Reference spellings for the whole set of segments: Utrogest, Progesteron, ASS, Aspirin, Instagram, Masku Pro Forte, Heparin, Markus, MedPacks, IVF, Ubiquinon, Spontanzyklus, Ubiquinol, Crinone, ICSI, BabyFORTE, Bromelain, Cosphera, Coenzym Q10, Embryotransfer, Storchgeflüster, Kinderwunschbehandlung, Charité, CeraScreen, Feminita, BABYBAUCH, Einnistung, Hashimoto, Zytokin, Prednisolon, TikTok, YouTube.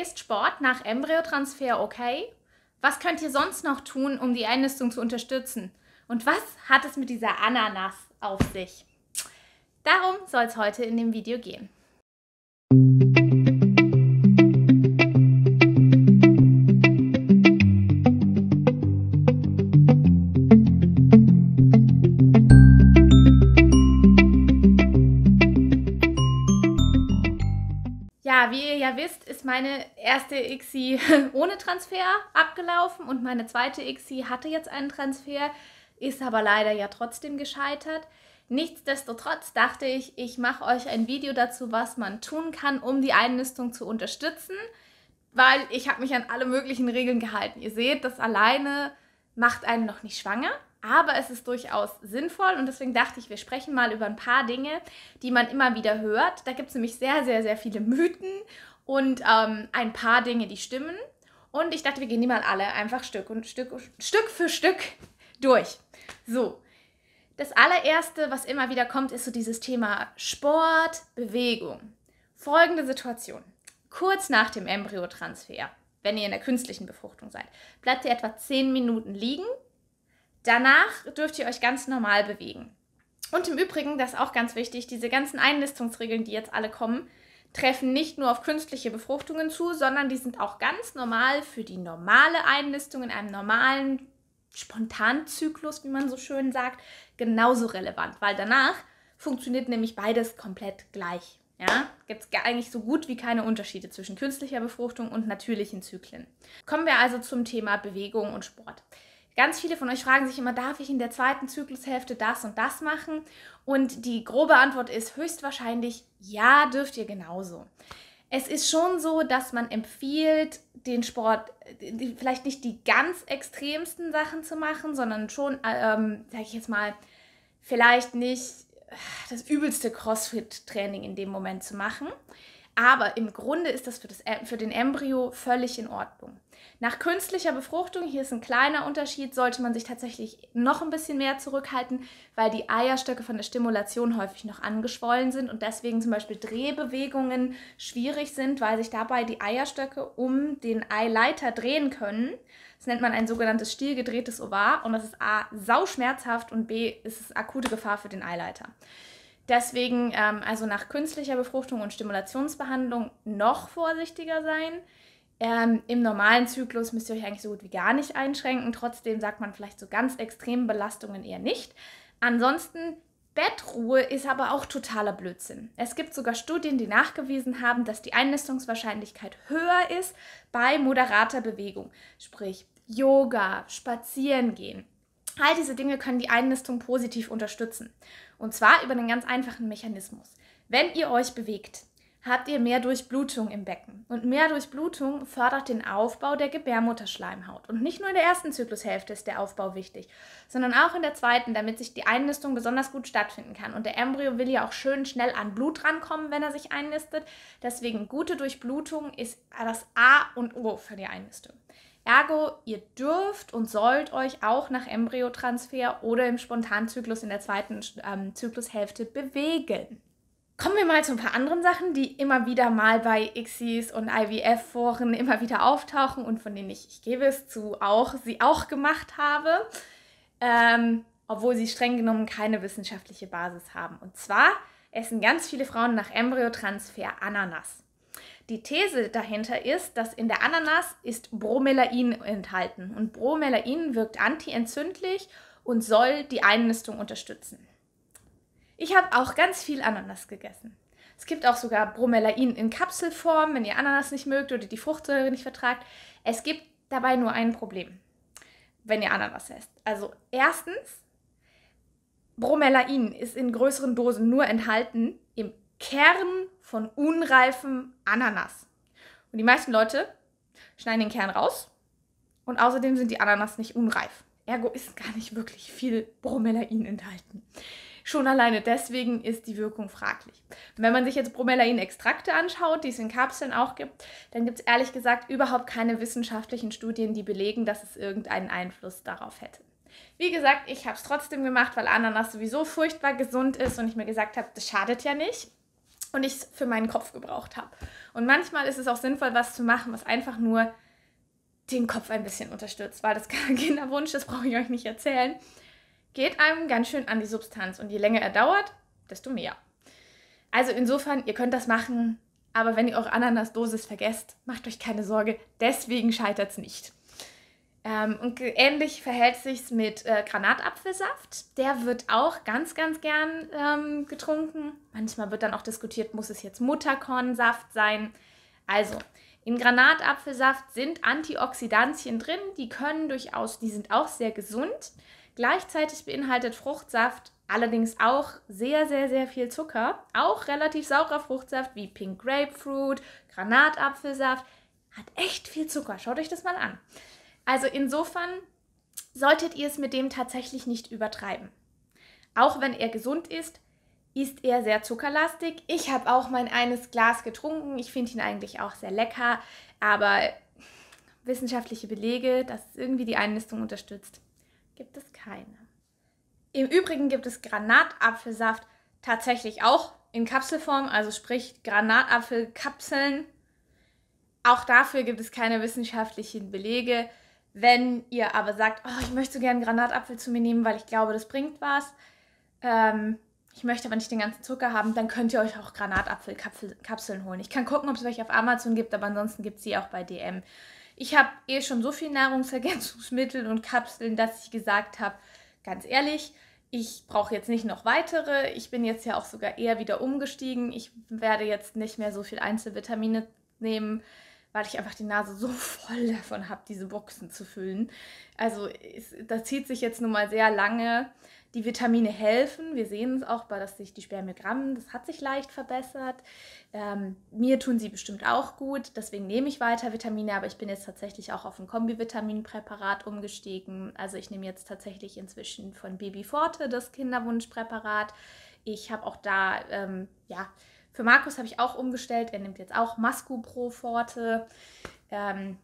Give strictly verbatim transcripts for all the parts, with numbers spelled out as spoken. Ist Sport nach Embryotransfer okay? Was könnt ihr sonst noch tun, um die Einnistung zu unterstützen? Und was hat es mit dieser Ananas auf sich? Darum soll es heute in dem Video gehen. Ja, wie ihr ja wisst, ist meine erste I C S I ohne Transfer abgelaufen und meine zweite I C S I hatte jetzt einen Transfer, ist aber leider ja trotzdem gescheitert. Nichtsdestotrotz dachte ich, ich mache euch ein Video dazu, was man tun kann, um die Einnistung zu unterstützen, weil ich habe mich an alle möglichen Regeln gehalten. Ihr seht, das alleine macht einen noch nicht schwanger. Aber es ist durchaus sinnvoll und deswegen dachte ich, wir sprechen mal über ein paar Dinge, die man immer wieder hört. Da gibt es nämlich sehr, sehr, sehr viele Mythen und ähm, ein paar Dinge, die stimmen. Und ich dachte, wir gehen die mal alle einfach Stück, und Stück, Stück für Stück durch. So, das allererste, was immer wieder kommt, ist so dieses Thema Sport, Bewegung. Folgende Situation. Kurz nach dem Embryotransfer, wenn ihr in der künstlichen Befruchtung seid, bleibt ihr etwa zehn Minuten liegen. Danach dürft ihr euch ganz normal bewegen. Und im Übrigen, das ist auch ganz wichtig, diese ganzen Einnistungsregeln, die jetzt alle kommen, treffen nicht nur auf künstliche Befruchtungen zu, sondern die sind auch ganz normal für die normale Einnistung in einem normalen Spontanzyklus, wie man so schön sagt, genauso relevant. Weil danach funktioniert nämlich beides komplett gleich. Ja, gibt es eigentlich so gut wie keine Unterschiede zwischen künstlicher Befruchtung und natürlichen Zyklen. Kommen wir also zum Thema Bewegung und Sport. Ganz viele von euch fragen sich immer, darf ich in der zweiten Zyklushälfte das und das machen? Und die grobe Antwort ist höchstwahrscheinlich, ja, dürft ihr genauso. Es ist schon so, dass man empfiehlt, den Sport, vielleicht nicht die ganz extremsten Sachen zu machen, sondern schon, ähm, sage ich jetzt mal, vielleicht nicht das übelste Crossfit-Training in dem Moment zu machen. Aber im Grunde ist das für, das für den Embryo völlig in Ordnung. Nach künstlicher Befruchtung, hier ist ein kleiner Unterschied, sollte man sich tatsächlich noch ein bisschen mehr zurückhalten, weil die Eierstöcke von der Stimulation häufig noch angeschwollen sind und deswegen zum Beispiel Drehbewegungen schwierig sind, weil sich dabei die Eierstöcke um den Eileiter drehen können. Das nennt man ein sogenanntes stillgedrehtes Ovar und das ist a. sauschmerzhaft und b. ist es akute Gefahr für den Eileiter. Deswegen ähm, also nach künstlicher Befruchtung und Stimulationsbehandlung noch vorsichtiger sein. Ähm, Im normalen Zyklus müsst ihr euch eigentlich so gut wie gar nicht einschränken. Trotzdem sagt man vielleicht so ganz extremen Belastungen eher nicht. Ansonsten, Bettruhe ist aber auch totaler Blödsinn. Es gibt sogar Studien, die nachgewiesen haben, dass die Einnistungswahrscheinlichkeit höher ist bei moderater Bewegung. Sprich Yoga, Spazierengehen. All diese Dinge können die Einnistung positiv unterstützen. Und zwar über einen ganz einfachen Mechanismus. Wenn ihr euch bewegt, habt ihr mehr Durchblutung im Becken. Und mehr Durchblutung fördert den Aufbau der Gebärmutterschleimhaut. Und nicht nur in der ersten Zyklushälfte ist der Aufbau wichtig, sondern auch in der zweiten, damit sich die Einnistung besonders gut stattfinden kann. Und der Embryo will ja auch schön schnell an Blut rankommen, wenn er sich einnistet. Deswegen gute Durchblutung ist das A und O für die Einnistung. Ergo, ihr dürft und sollt euch auch nach Embryotransfer oder im Spontanzyklus in der zweiten ähm, Zyklushälfte bewegen. Kommen wir mal zu ein paar anderen Sachen, die immer wieder mal bei I C S Is und I V F-Foren immer wieder auftauchen und von denen ich, ich gebe es zu, auch sie auch gemacht habe, ähm, obwohl sie streng genommen keine wissenschaftliche Basis haben. Und zwar essen ganz viele Frauen nach Embryotransfer Ananas. Die These dahinter ist, dass in der Ananas ist Bromelain enthalten und Bromelain wirkt antientzündlich und soll die Einnistung unterstützen. Ich habe auch ganz viel Ananas gegessen. Es gibt auch sogar Bromelain in Kapselform, wenn ihr Ananas nicht mögt oder die Fruchtsäure nicht vertragt. Es gibt dabei nur ein Problem, wenn ihr Ananas esst. Also erstens, Bromelain ist in größeren Dosen nur enthalten im Kern von unreifem Ananas. Und die meisten Leute schneiden den Kern raus und außerdem sind die Ananas nicht unreif. Ergo ist gar nicht wirklich viel Bromelain enthalten. Schon alleine deswegen ist die Wirkung fraglich. Und wenn man sich jetzt Bromelain-Extrakte anschaut, die es in Kapseln auch gibt, dann gibt es ehrlich gesagt überhaupt keine wissenschaftlichen Studien, die belegen, dass es irgendeinen Einfluss darauf hätte. Wie gesagt, ich habe es trotzdem gemacht, weil Ananas sowieso furchtbar gesund ist und ich mir gesagt habe, das schadet ja nicht. und ich es für meinen Kopf gebraucht habe. Und manchmal ist es auch sinnvoll, was zu machen, was einfach nur den Kopf ein bisschen unterstützt, weil das kein Kinderwunsch ist, brauche ich euch nicht erzählen. Geht einem ganz schön an die Substanz und je länger er dauert, desto mehr. Also insofern, ihr könnt das machen, aber wenn ihr eure Ananasdosis vergesst, macht euch keine Sorge, deswegen scheitert es nicht. Ähm, und ähnlich verhält sich's mit äh, Granatapfelsaft. Der wird auch ganz, ganz gern ähm, getrunken. Manchmal wird dann auch diskutiert, muss es jetzt Mutterkornsaft sein? Also, im Granatapfelsaft sind Antioxidantien drin, die können durchaus, die sind auch sehr gesund. Gleichzeitig beinhaltet Fruchtsaft allerdings auch sehr, sehr, sehr viel Zucker. Auch relativ saurer Fruchtsaft wie Pink Grapefruit, Granatapfelsaft. Hat echt viel Zucker. Schaut euch das mal an. Also insofern solltet ihr es mit dem tatsächlich nicht übertreiben. Auch wenn er gesund ist, ist er sehr zuckerlastig. Ich habe auch mein eines Glas getrunken. Ich finde ihn eigentlich auch sehr lecker. Aber wissenschaftliche Belege, dass es irgendwie die Einnistung unterstützt, gibt es keine. Im Übrigen gibt es Granatapfelsaft tatsächlich auch in Kapselform, also sprich Granatapfelkapseln. Auch dafür gibt es keine wissenschaftlichen Belege. Wenn ihr aber sagt, oh, ich möchte so gerne Granatapfel zu mir nehmen, weil ich glaube, das bringt was, ähm, ich möchte aber nicht den ganzen Zucker haben, dann könnt ihr euch auch Granatapfelkapseln holen. Ich kann gucken, ob es welche auf Amazon gibt, aber ansonsten gibt es die auch bei D M. Ich habe eh schon so viel Nahrungsergänzungsmittel und Kapseln, dass ich gesagt habe, ganz ehrlich, ich brauche jetzt nicht noch weitere. Ich bin jetzt ja auch sogar eher wieder umgestiegen. Ich werde jetzt nicht mehr so viel Einzelvitamine nehmen, weil ich einfach die Nase so voll davon habe, diese Boxen zu füllen. Also das zieht sich jetzt nun mal sehr lange. Die Vitamine helfen. Wir sehen es auch, bei dass sich die Spermiogramm, das hat sich leicht verbessert. Ähm, mir tun sie bestimmt auch gut. Deswegen nehme ich weiter Vitamine, aber ich bin jetzt tatsächlich auch auf ein Kombivitaminpräparat umgestiegen. Also ich nehme jetzt tatsächlich inzwischen von BabyFORTE das Kinderwunschpräparat. Ich habe auch da, ähm, ja, für Markus habe ich auch umgestellt. Er nimmt jetzt auch Masku Pro Forte. Ähm,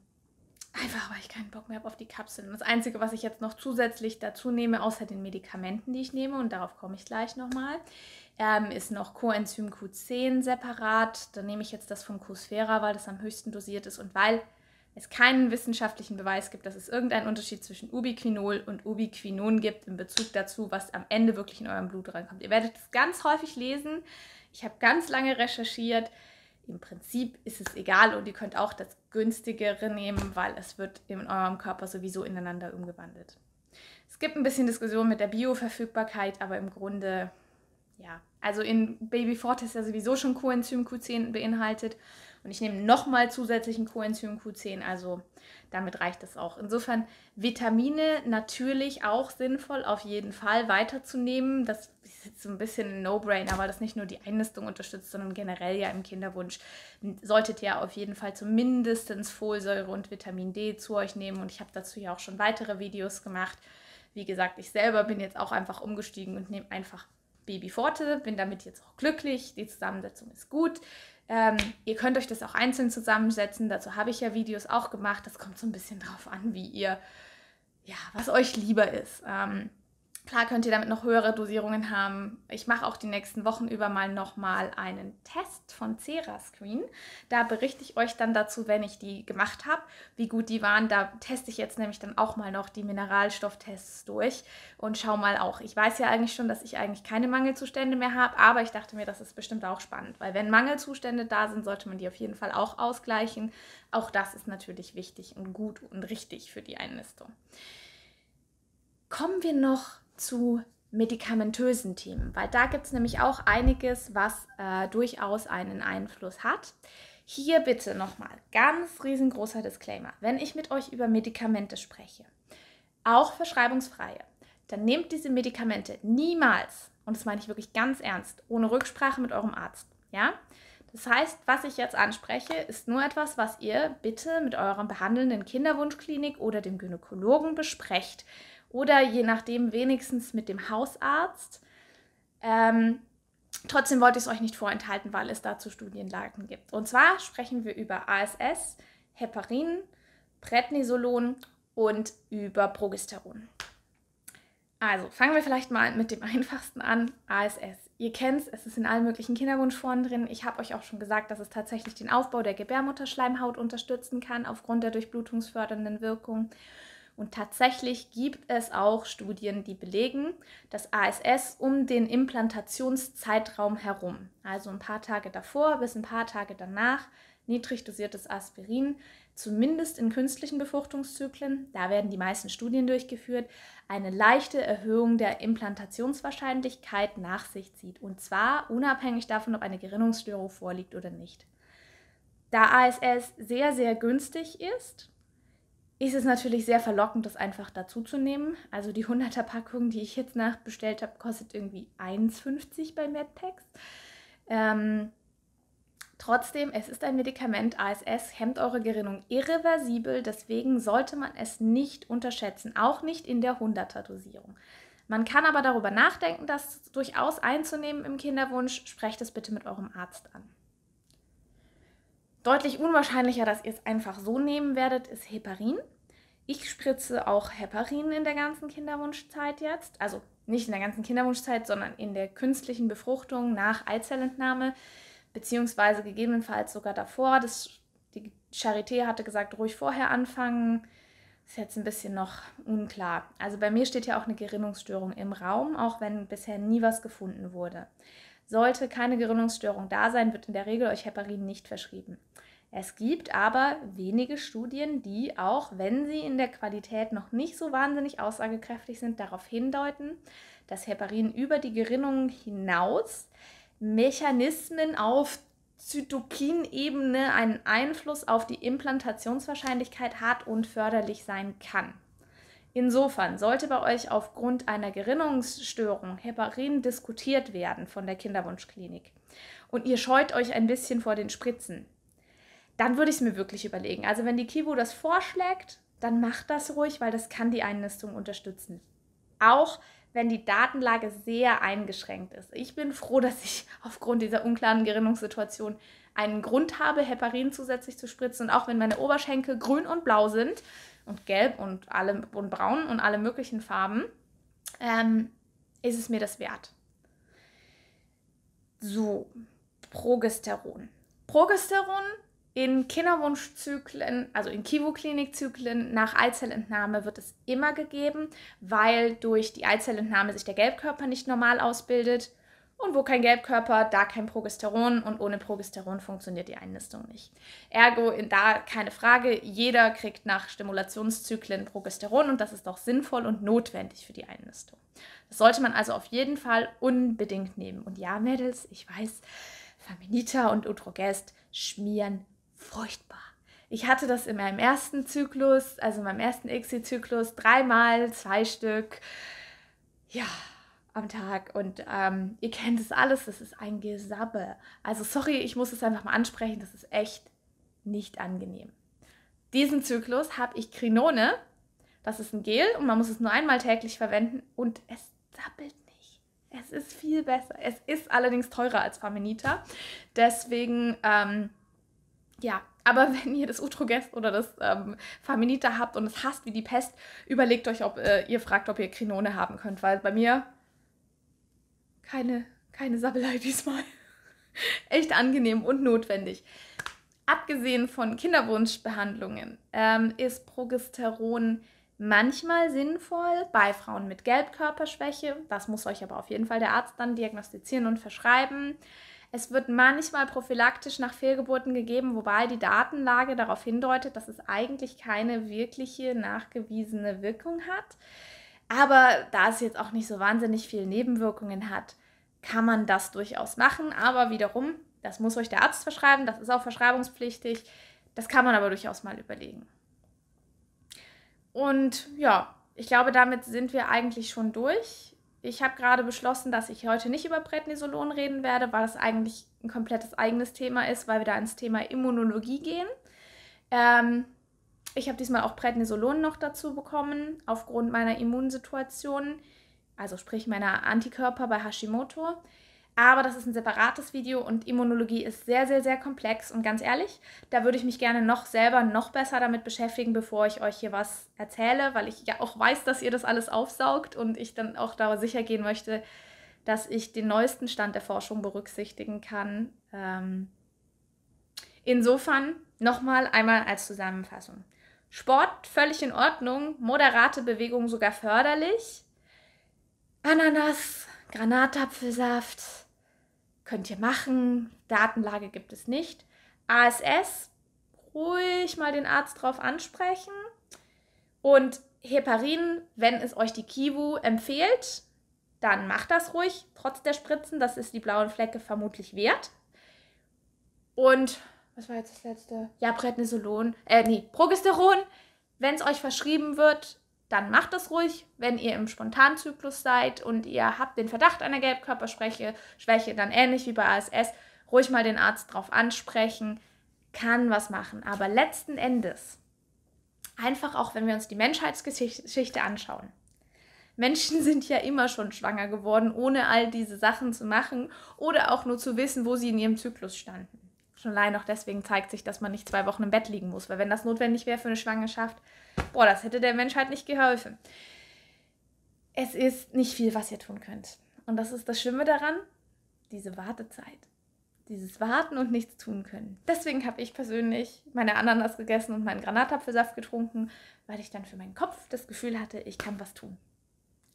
einfach, weil ich keinen Bock mehr habe auf die Kapseln. Das Einzige, was ich jetzt noch zusätzlich dazu nehme, außer den Medikamenten, die ich nehme, und darauf komme ich gleich nochmal, ähm, ist noch Coenzym Q zehn separat. Da nehme ich jetzt das von Cosphera, weil das am höchsten dosiert ist und weil es keinen wissenschaftlichen Beweis gibt, dass es irgendeinen Unterschied zwischen Ubiquinol und Ubiquinon gibt in Bezug dazu, was am Ende wirklich in eurem Blut reinkommt. Ihr werdet das ganz häufig lesen. Ich habe ganz lange recherchiert. Im Prinzip ist es egal und ihr könnt auch das günstigere nehmen, weil es wird in eurem Körper sowieso ineinander umgewandelt. Es gibt ein bisschen Diskussion mit der Bioverfügbarkeit, aber im Grunde, ja, also in BabyFORTE ist ja sowieso schon Coenzym Q zehn beinhaltet. Und ich nehme nochmal zusätzlichen Coenzym Q zehn, also damit reicht das auch. Insofern Vitamine natürlich auch sinnvoll, auf jeden Fall weiterzunehmen. Das ist jetzt so ein bisschen ein No-Brainer, weil das nicht nur die Einnistung unterstützt, sondern generell ja im Kinderwunsch. Solltet ihr auf jeden Fall zumindest Folsäure und Vitamin D zu euch nehmen. Und ich habe dazu ja auch schon weitere Videos gemacht. Wie gesagt, ich selber bin jetzt auch einfach umgestiegen und nehme einfach BabyFORTE, bin damit jetzt auch glücklich, die Zusammensetzung ist gut. Ähm, ihr könnt euch das auch einzeln zusammensetzen, dazu habe ich ja Videos auch gemacht, das kommt so ein bisschen drauf an, wie ihr, ja, was euch lieber ist. Ähm, klar könnt ihr damit noch höhere Dosierungen haben. Ich mache auch die nächsten Wochen über mal nochmal einen Test von CeraScreen. Da berichte ich euch dann dazu, wenn ich die gemacht habe, wie gut die waren. Da teste ich jetzt nämlich dann auch mal noch die Mineralstofftests durch und schau mal auch. Ich weiß ja eigentlich schon, dass ich eigentlich keine Mangelzustände mehr habe, aber ich dachte mir, das ist bestimmt auch spannend, weil wenn Mangelzustände da sind, sollte man die auf jeden Fall auch ausgleichen. Auch das ist natürlich wichtig und gut und richtig für die Einnistung. Kommen wir noch zu medikamentösen Themen, weil da gibt es nämlich auch einiges, was äh, durchaus einen Einfluss hat. Hier bitte nochmal ganz riesengroßer Disclaimer. Wenn ich mit euch über Medikamente spreche, auch verschreibungsfreie, dann nehmt diese Medikamente niemals, und das meine ich wirklich ganz ernst, ohne Rücksprache mit eurem Arzt. Ja? Das heißt, was ich jetzt anspreche, ist nur etwas, was ihr bitte mit eurem behandelnden Kinderwunschklinik oder dem Gynäkologen besprecht. Oder je nachdem wenigstens mit dem Hausarzt. Ähm, trotzdem wollte ich es euch nicht vorenthalten, weil es dazu Studienlagen gibt. Und zwar sprechen wir über A S S, Heparin, Prednisolon und über Progesteron. Also fangen wir vielleicht mal mit dem einfachsten an, A S S. ihr kennt es, es ist in allen möglichen Kinderwunschformen drin. Ich habe euch auch schon gesagt, dass es tatsächlich den Aufbau der Gebärmutterschleimhaut unterstützen kann aufgrund der durchblutungsfördernden Wirkung. Und tatsächlich gibt es auch Studien, die belegen, dass A S S um den Implantationszeitraum herum, also ein paar Tage davor bis ein paar Tage danach, niedrig dosiertes Aspirin, zumindest in künstlichen Befruchtungszyklen, da werden die meisten Studien durchgeführt, eine leichte Erhöhung der Implantationswahrscheinlichkeit nach sich zieht. Und zwar unabhängig davon, ob eine Gerinnungsstörung vorliegt oder nicht. Da A S S sehr, sehr günstig ist, ist es natürlich sehr verlockend, das einfach dazu zu nehmen. Also die hunderter-Packung, die ich jetzt nachbestellt habe, kostet irgendwie eins fünfzig bei MedPacks. Ähm, Trotzdem, es ist ein Medikament, A S S hemmt eure Gerinnung irreversibel, deswegen sollte man es nicht unterschätzen, auch nicht in der hunderter-Dosierung. Man kann aber darüber nachdenken, das durchaus einzunehmen im Kinderwunsch, sprecht es bitte mit eurem Arzt an. Deutlich unwahrscheinlicher, dass ihr es einfach so nehmen werdet, ist Heparin. Ich spritze auch Heparin in der ganzen Kinderwunschzeit jetzt, also nicht in der ganzen Kinderwunschzeit, sondern in der künstlichen Befruchtung nach Eizellentnahme, beziehungsweise gegebenenfalls sogar davor. Das, die Charité hatte gesagt, ruhig vorher anfangen. Ist jetzt ein bisschen noch unklar. Also bei mir steht ja auch eine Gerinnungsstörung im Raum, auch wenn bisher nie was gefunden wurde. Sollte keine Gerinnungsstörung da sein, wird in der Regel euch Heparin nicht verschrieben. Es gibt aber wenige Studien, die auch, wenn sie in der Qualität noch nicht so wahnsinnig aussagekräftig sind, darauf hindeuten, dass Heparin über die Gerinnung hinaus Mechanismen auf Zytokinebene einen Einfluss auf die Implantationswahrscheinlichkeit hat und förderlich sein kann. Insofern sollte bei euch aufgrund einer Gerinnungsstörung Heparin diskutiert werden von der Kinderwunschklinik und ihr scheut euch ein bisschen vor den Spritzen, dann würde ich es mir wirklich überlegen. Also wenn die Kivo das vorschlägt, dann macht das ruhig, weil das kann die Einnistung unterstützen. Auch wenn die Datenlage sehr eingeschränkt ist. Ich bin froh, dass ich aufgrund dieser unklaren Gerinnungssituation einen Grund habe, Heparin zusätzlich zu spritzen. Und auch wenn meine Oberschenkel grün und blau sind und gelb und, alle, und braun und alle möglichen Farben, ähm, ist es mir das wert. So, Progesteron. Progesteron in Kinderwunschzyklen, also in Kivu-Klinikzyklen nach Eizellentnahme wird es immer gegeben, weil durch die Eizellentnahme sich der Gelbkörper nicht normal ausbildet. Und wo kein Gelbkörper, da kein Progesteron, und ohne Progesteron funktioniert die Einnistung nicht. Ergo, in da keine Frage, jeder kriegt nach Stimulationszyklen Progesteron und das ist doch sinnvoll und notwendig für die Einnistung. Das sollte man also auf jeden Fall unbedingt nehmen. Und ja, Mädels, ich weiß, Feminita und Utrogest schmieren furchtbar. Ich hatte das in meinem ersten Zyklus, also in meinem ersten I C S I-Zyklus, dreimal, zwei Stück, ja, am Tag. Und ähm, ihr kennt es alles, das ist ein Gesabbe. Also sorry, ich muss es einfach mal ansprechen, das ist echt nicht angenehm. Diesen Zyklus habe ich Crinone, das ist ein Gel und man muss es nur einmal täglich verwenden und es zappelt. Es ist viel besser. Es ist allerdings teurer als Feminita. Deswegen, ähm, ja, aber wenn ihr das Utrogest oder das ähm, Feminita habt und es hasst wie die Pest, überlegt euch, ob äh, ihr fragt, ob ihr Crinone haben könnt, weil bei mir keine, keine Sabbelei diesmal. Echt angenehm und notwendig. Abgesehen von Kinderwunschbehandlungen ähm, ist Progesteron manchmal sinnvoll bei Frauen mit Gelbkörperschwäche, das muss euch aber auf jeden Fall der Arzt dann diagnostizieren und verschreiben. Es wird manchmal prophylaktisch nach Fehlgeburten gegeben, wobei die Datenlage darauf hindeutet, dass es eigentlich keine wirkliche nachgewiesene Wirkung hat. Aber da es jetzt auch nicht so wahnsinnig viele Nebenwirkungen hat, kann man das durchaus machen. Aber wiederum, das muss euch der Arzt verschreiben, das ist auch verschreibungspflichtig, das kann man aber durchaus mal überlegen. Und ja, ich glaube, damit sind wir eigentlich schon durch. Ich habe gerade beschlossen, dass ich heute nicht über Prednisolon reden werde, weil das eigentlich ein komplettes eigenes Thema ist, weil wir da ins Thema Immunologie gehen. Ähm, ich habe diesmal auch Prednisolon noch dazu bekommen, aufgrund meiner Immunsituation, also sprich meiner Antikörper bei Hashimoto. Aber das ist ein separates Video und Immunologie ist sehr, sehr, sehr komplex. Und ganz ehrlich, da würde ich mich gerne noch selber noch besser damit beschäftigen, bevor ich euch hier was erzähle, weil ich ja auch weiß, dass ihr das alles aufsaugt und ich dann auch da sicher gehen möchte, dass ich den neuesten Stand der Forschung berücksichtigen kann. Ähm, insofern nochmal einmal als Zusammenfassung. Sport völlig in Ordnung, moderate Bewegung sogar förderlich. Ananas, Granatapfelsaft könnt ihr machen, Datenlage gibt es nicht. A S S, ruhig mal den Arzt drauf ansprechen. Und Heparin, wenn es euch die Kivu empfiehlt, dann macht das ruhig, trotz der Spritzen. Das ist die blauen Flecke vermutlich wert. Und, was war jetzt das letzte? Ja, Prednisolon, äh, nee, Progesteron. Wenn es euch verschrieben wird, dann macht das ruhig. Wenn ihr im Spontanzyklus seid und ihr habt den Verdacht einer Gelbkörperschwäche, Schwäche, dann ähnlich wie bei A S S, ruhig mal den Arzt drauf ansprechen, kann was machen. Aber letzten Endes, einfach auch, wenn wir uns die Menschheitsgeschichte anschauen. Menschen sind ja immer schon schwanger geworden, ohne all diese Sachen zu machen oder auch nur zu wissen, wo sie in ihrem Zyklus standen. Schon allein auch deswegen zeigt sich, dass man nicht zwei Wochen im Bett liegen muss, weil wenn das notwendig wäre für eine Schwangerschaft, boah, das hätte der Menschheit nicht geholfen. Es ist nicht viel, was ihr tun könnt. Und das ist das Schlimme daran, diese Wartezeit. Dieses Warten und nichts tun können. Deswegen habe ich persönlich meine Ananas gegessen und meinen Granatapfelsaft getrunken, weil ich dann für meinen Kopf das Gefühl hatte, ich kann was tun.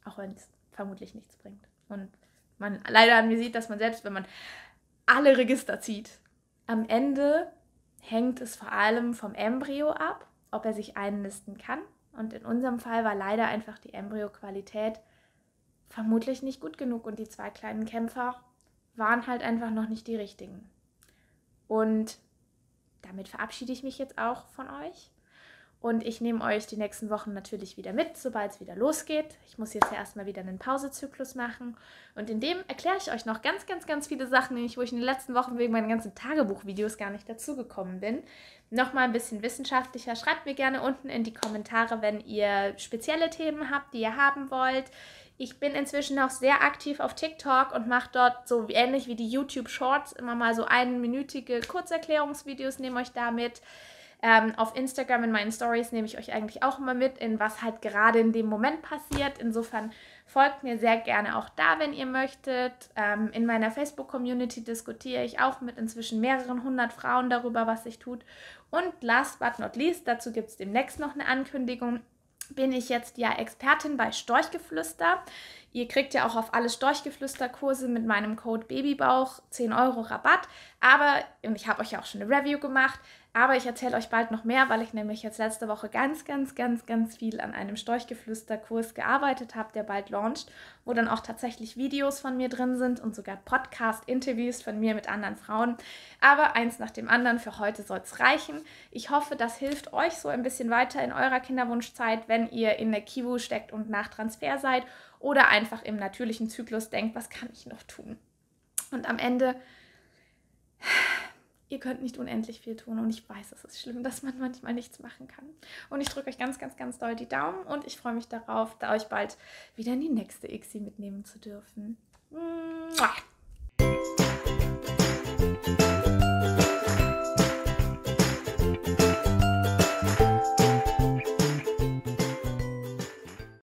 Auch wenn es vermutlich nichts bringt. Und man leider an mir sieht, dass man selbst, wenn man alle Register zieht, am Ende hängt es vor allem vom Embryo ab, ob er sich einnisten kann. Und in unserem Fall war leider einfach die Embryoqualität vermutlich nicht gut genug und die zwei kleinen Kämpfer waren halt einfach noch nicht die richtigen. Und damit verabschiede ich mich jetzt auch von euch. Und ich nehme euch die nächsten Wochen natürlich wieder mit, sobald es wieder losgeht. Ich muss jetzt ja erstmal wieder einen Pausezyklus machen. Und in dem erkläre ich euch noch ganz, ganz, ganz viele Sachen, wo ich in den letzten Wochen wegen meinen ganzen Tagebuchvideos gar nicht dazugekommen bin. Nochmal ein bisschen wissenschaftlicher. Schreibt mir gerne unten in die Kommentare, wenn ihr spezielle Themen habt, die ihr haben wollt. Ich bin inzwischen auch sehr aktiv auf TikTok und mache dort so ähnlich wie die YouTube Shorts immer mal so einminütige Kurzerklärungsvideos, nehme euch da mit. Ähm, auf Instagram in meinen Stories nehme ich euch eigentlich auch immer mit, in was halt gerade in dem Moment passiert. Insofern folgt mir sehr gerne auch da, wenn ihr möchtet. Ähm, in meiner Facebook-Community diskutiere ich auch mit inzwischen mehreren hundert Frauen darüber, was sich tut. Und last but not least, dazu gibt es demnächst noch eine Ankündigung. Bin ich jetzt ja Expertin bei Storchgeflüster. Ihr kriegt ja auch auf alle Storchgeflüster-Kurse mit meinem Code Babybauch zehn Euro Rabatt. Aber, und ich habe euch ja auch schon eine Review gemacht, aber ich erzähle euch bald noch mehr, weil ich nämlich jetzt letzte Woche ganz, ganz, ganz, ganz viel an einem Storchgeflüster-Kurs gearbeitet habe, der bald launcht, wo dann auch tatsächlich Videos von mir drin sind und sogar Podcast-Interviews von mir mit anderen Frauen. Aber eins nach dem anderen, für heute soll es reichen. Ich hoffe, das hilft euch so ein bisschen weiter in eurer Kinderwunschzeit, wenn ihr in der Kivu steckt und nach Transfer seid oder einfach im natürlichen Zyklus denkt, was kann ich noch tun? Und am Ende, ihr könnt nicht unendlich viel tun und ich weiß, es ist schlimm, dass man manchmal nichts machen kann. Und ich drücke euch ganz, ganz, ganz doll die Daumen und ich freue mich darauf, da euch bald wieder in die nächste I C S I mitnehmen zu dürfen. Mua.